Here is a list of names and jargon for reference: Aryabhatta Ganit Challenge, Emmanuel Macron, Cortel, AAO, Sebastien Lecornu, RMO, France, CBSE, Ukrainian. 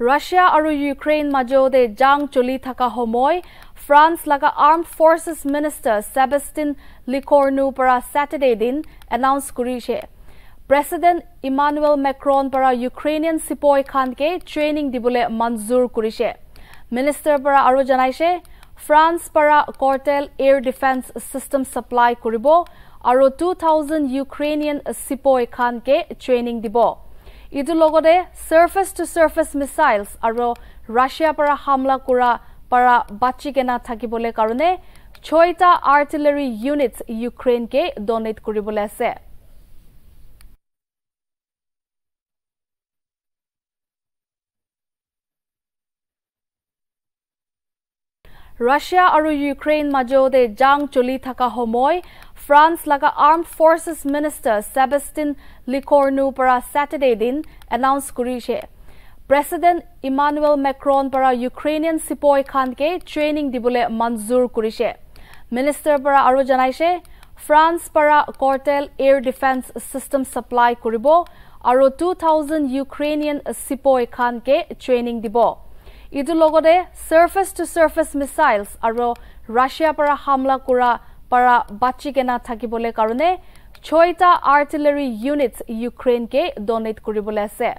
Russia aru Ukraine majode jang choli thaka homoi France laga Armed Forces Minister Sebastien Lecornu para Saturday din announce kurishe. President Emmanuel Macron para Ukrainian Sipoy Khan ke training dibule manzur kurishe. Minister para aru janaishe France para Cortel air defense system supply kuribo aru 2000 Ukrainian Sipoy Khan ke training dibo. Itu logode surface to surface missiles aro Russia para hamla kura para bachi kena thakibole karone 6ta artillery units Ukraine ke donate kuribole ase. Russia aru Ukraine majode jang choli thaka homoi France laga Armed Forces Minister Sebastien Lecornu para Saturday din announce kurishe. President Emmanuel Macron para Ukrainian Sipoy Khan ke training dibule manzur kurishe. Minister para aru janaishe France para Cortel air defense system supply kuribo aru 2000 Ukrainian Sipoy Khan ke training dibo. Itu logode surface to surface missiles aro Russia para hamla kura para bachi kena thakibole karone 6ta artillery units Ukraine ke donate kuribole ase.